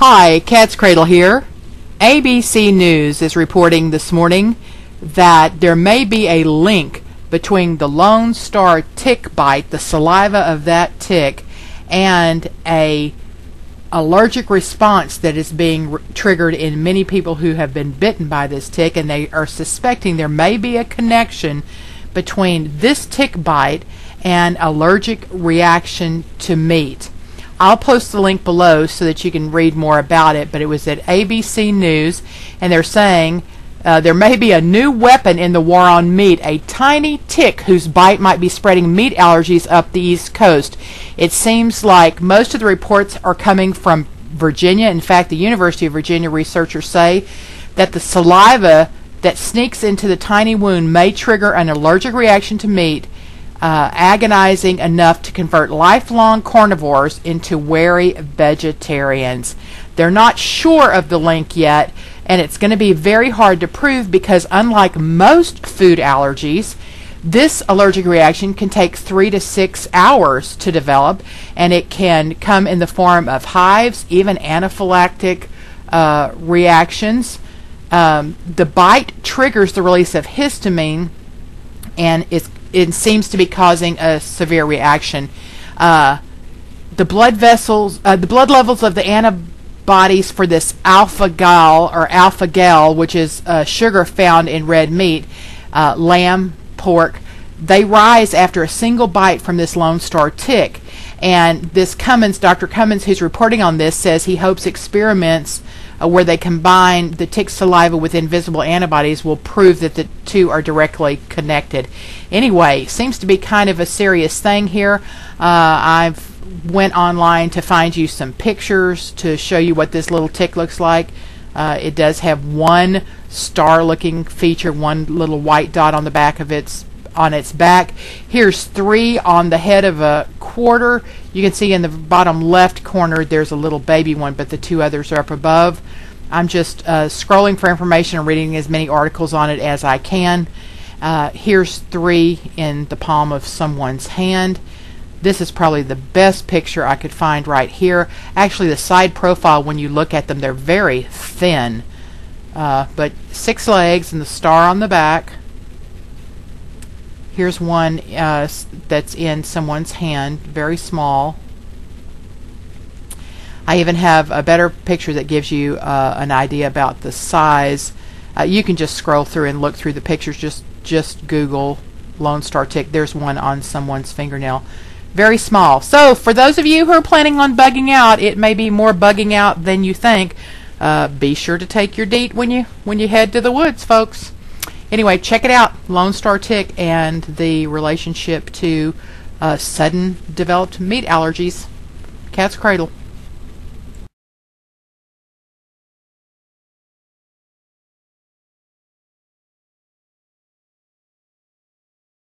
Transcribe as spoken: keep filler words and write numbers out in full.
Hi, Cat's Cradle here. A B C News is reporting this morning that there may be a link between the Lone Star tick bite, the saliva of that tick, and a allergic response that is being triggered in many people who have been bitten by this tick, and they are suspecting there may be a connection between this tick bite and allergic reaction to meat. I'll post the link below so that you can read more about it, but it was at A B C News, and they're saying uh, there may be a new weapon in the war on meat, a tiny tick whose bite might be spreading meat allergies up the East Coast. It seems like most of the reports are coming from Virginia. In fact, the University of Virginia researchers say that the saliva that sneaks into the tiny wound may trigger an allergic reaction to meat, Uh, agonizing enough to convert lifelong carnivores into wary vegetarians. They're not sure of the link yet, and it's going to be very hard to prove because, unlike most food allergies, this allergic reaction can take three to six hours to develop, and it can come in the form of hives, even anaphylactic uh, reactions. Um, the bite triggers the release of histamine, and it's it seems to be causing a severe reaction. Uh, the blood vessels, uh, the blood levels of the antibodies for this alpha gal or alpha gal, which is uh, sugar found in red meat, uh, lamb, pork, they rise after a single bite from this Lone Star tick. And this Cummins, Doctor Cummins, who's reporting on this, says he hopes experiments uh, where they combine the tick saliva with invisible antibodies will prove that the two are directly connected. Anyway, seems to be kind of a serious thing here. Uh, I've went online to find you some pictures to show you what this little tick looks like. Uh, it does have one star-looking feature, one little white dot on the back of its on its back. Here's three on the head of a quarter. You can see in the bottom left corner there's a little baby one, but the two others are up above. I'm just uh, scrolling for information and reading as many articles on it as I can. Uh, here's three in the palm of someone's hand. This is probably the best picture I could find right here. Actually, the side profile, when you look at them, they're very thin. Uh, but six legs and the star on the back. Here's one uh, that's in someone's hand, very small. I even have a better picture that gives you uh, an idea about the size. Uh, you can just scroll through and look through the pictures. Just, just Google Lone Star tick. There's one on someone's fingernail. Very small. So for those of you who are planning on bugging out, it may be more bugging out than you think. Uh, be sure to take your DEET when you, when you head to the woods, folks. Anyway, check it out, Lone Star tick and the relationship to uh, sudden developed meat allergies. Cat's Cradle.